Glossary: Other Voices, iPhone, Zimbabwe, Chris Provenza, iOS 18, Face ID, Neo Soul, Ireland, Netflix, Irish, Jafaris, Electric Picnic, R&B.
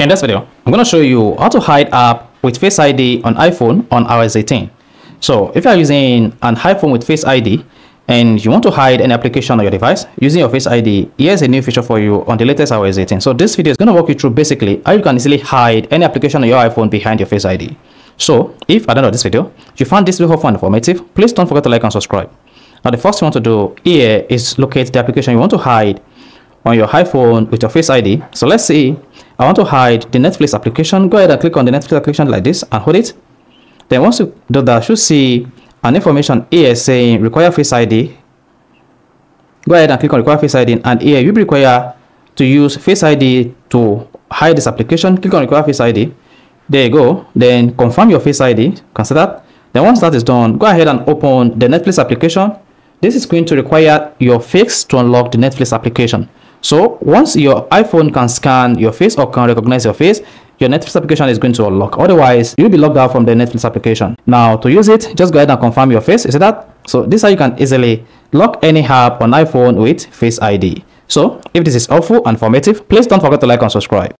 In this video, I'm going to show you how to hide app with Face ID on iPhone on iOS 18. So if you are using an iPhone with Face ID and you want to hide an application on your device using your Face ID, here's a new feature for you on the latest iOS 18. So this video is going to walk you through basically how you can easily hide any application on your iPhone behind your Face ID. So if at the end of this video, you found this video helpful and informative, please don't forget to like and subscribe. Now the first thing you want to do here is locate the application you want to hide on your iPhone with your Face ID. So let's see. I want to hide the Netflix application. Go ahead and click on the Netflix application like this and hold it. Then once you do that, you should see an information here saying require Face ID. Go ahead and click on require Face ID, and here you require to use Face ID to hide this application. Click on require Face ID. There you go. Then confirm your Face ID. Consider that. Then once that is done, go ahead and open the Netflix application. This is going to require your face to unlock the Netflix application. So once your iPhone can scan your face or can recognize your face, your Netflix application is going to unlock. Otherwise, you'll be locked out from the Netflix application. Now to use it, just go ahead and confirm your face. You see that? So this is how you can easily lock any app on iPhone with Face ID. So if this is helpful and informative, please don't forget to like and subscribe.